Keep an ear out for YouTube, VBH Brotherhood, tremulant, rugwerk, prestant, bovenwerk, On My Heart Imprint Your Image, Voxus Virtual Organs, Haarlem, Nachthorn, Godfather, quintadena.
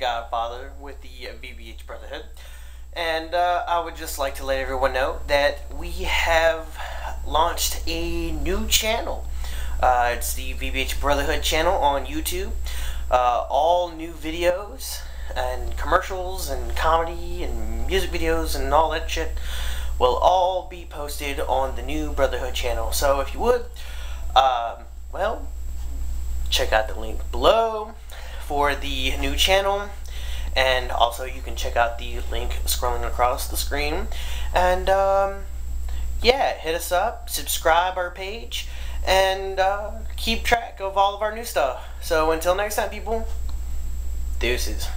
Godfather with the VBH Brotherhood, and I would just like to let everyone know that we have launched a new channel. It's the VBH Brotherhood channel on YouTube. All new videos and commercials and comedy and music videos and all that shit will all be posted on the new Brotherhood channel. So if you would, well, check out the link below for the new channel, and also you can check out the link scrolling across the screen, and yeah, hit us up, subscribe our page, and keep track of all of our new stuff. So until next time, people, deuces.